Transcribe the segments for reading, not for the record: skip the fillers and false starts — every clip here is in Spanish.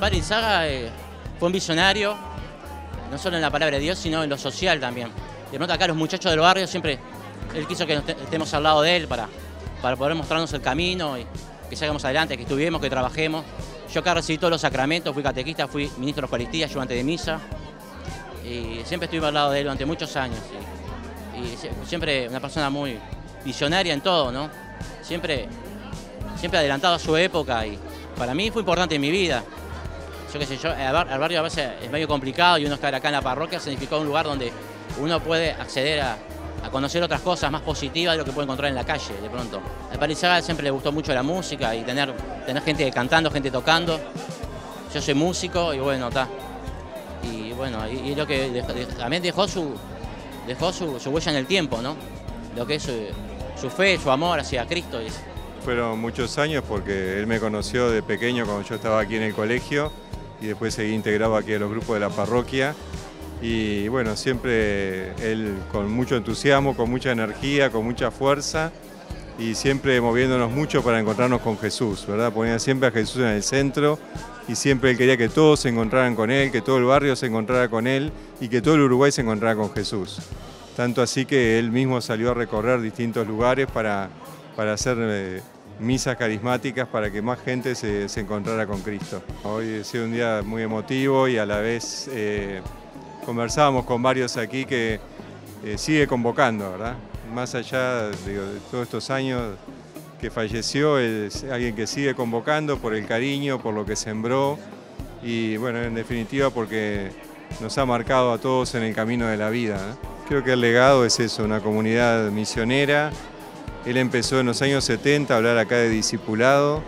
Padre Elizaga fue un visionario, no solo en la palabra de Dios, sino en lo social también. De pronto acá los muchachos del barrio siempre, él quiso que estemos al lado de él para poder mostrarnos el camino, y que salgamos adelante, que estudiemos, que trabajemos. Yo acá recibí todos los sacramentos, fui catequista, fui ministro de Eucaristía, ayudante de misa. Y siempre estuve al lado de él durante muchos años. Y siempre una persona muy visionaria en todo, ¿no? Siempre adelantado a su época, y para mí fue importante en mi vida. Yo qué sé, yo, el barrio a veces es medio complicado y uno estar acá en la parroquia significó un lugar donde uno puede acceder a conocer otras cosas más positivas de lo que puede encontrar en la calle, de pronto. A Padre Elizaga siempre le gustó mucho la música y tener gente cantando, gente tocando. Yo soy músico y bueno, está. Y bueno, y lo que también dejó su huella en el tiempo, ¿no? Lo que es su fe, su amor hacia Cristo. Fueron muchos años porque él me conoció de pequeño cuando yo estaba aquí en el colegio y después seguí integrado aquí a los grupos de la parroquia. Y bueno, siempre él con mucho entusiasmo, con mucha energía, con mucha fuerza y siempre moviéndonos mucho para encontrarnos con Jesús, ¿verdad? Ponía siempre a Jesús en el centro y siempre él quería que todos se encontraran con él, que todo el barrio se encontrara con él y que todo el Uruguay se encontrara con Jesús. Tanto así que él mismo salió a recorrer distintos lugares para hacer misas carismáticas para que más gente se encontrara con Cristo. Hoy ha sido un día muy emotivo y a la vez conversábamos con varios aquí que sigue convocando, ¿verdad? Más allá de todos estos años que falleció, es alguien que sigue convocando por el cariño, por lo que sembró y bueno, en definitiva porque nos ha marcado a todos en el camino de la vida, ¿no? Creo que el legado es eso, una comunidad misionera. Él empezó en los años 70 a hablar acá de discipulado,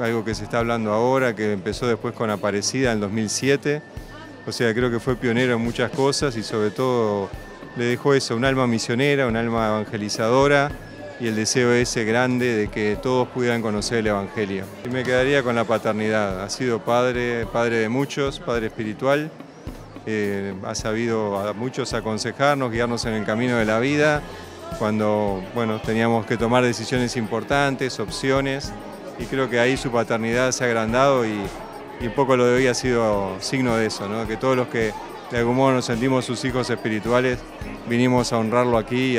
algo que se está hablando ahora, que empezó después con Aparecida en 2007. O sea, creo que fue pionero en muchas cosas y sobre todo le dejó eso, un alma misionera, un alma evangelizadora y el deseo ese grande de que todos pudieran conocer el Evangelio. Y me quedaría con la paternidad. Ha sido padre, padre de muchos, padre espiritual. Ha sabido a muchos aconsejarnos, guiarnos en el camino de la vida, cuando bueno, teníamos que tomar decisiones importantes, opciones, y creo que ahí su paternidad se ha agrandado y un poco lo de hoy ha sido signo de eso, ¿no? Que todos los que de algún modo nos sentimos sus hijos espirituales, vinimos a honrarlo aquí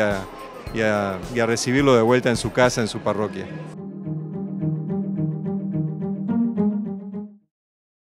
y a recibirlo de vuelta en su casa, en su parroquia.